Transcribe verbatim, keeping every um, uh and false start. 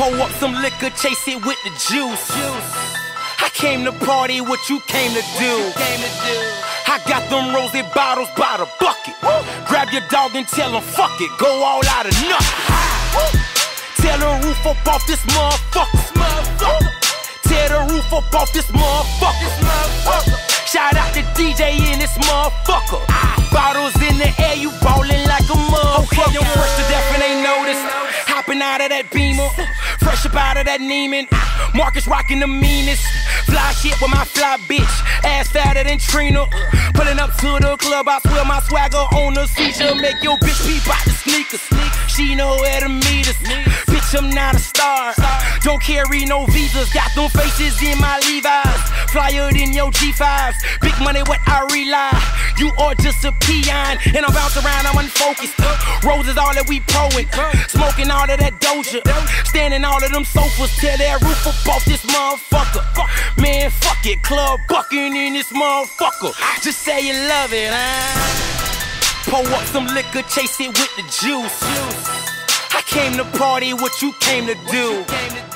Pour up some liquor, chase it with the juice. I came to party, what you came to do. I got them rosy bottles by the bucket. Grab your dog and tell him fuck it, go all out or nothing. Tear the roof up off this motherfucker. Tear the roof up off this motherfucker. Shout out to D J in this motherfucker. Bottles in the air, you ballin' like a motherfucker. Okay, I'm fresh to death and ain't noticed. Hoppin' out of that Beamer, fresh up out of that Neiman. Marcus rockin' the meanest. Fly shit with my fly bitch, ass fatter than Trina. Pullin' up to the club, I swear my swagger on the seizure. Make your bitch peep out the sneakers. She know where to meet us. Bitch, I'm not a star. Don't carry no visas. Got them faces in my Levi's, flyer than your G fives. Big money, what I realize. You are just a peon, and I'm bouncing around, I'm unfocused. Roses all that we pouring, smoking all of that Doja, standing all of them sofas. Tear that roof up off this motherfucker. Man, fuck it, club bucking in this motherfucker. Just say you love it, huh? Pour up some liquor, chase it with the juice. I came to party, what you came to do.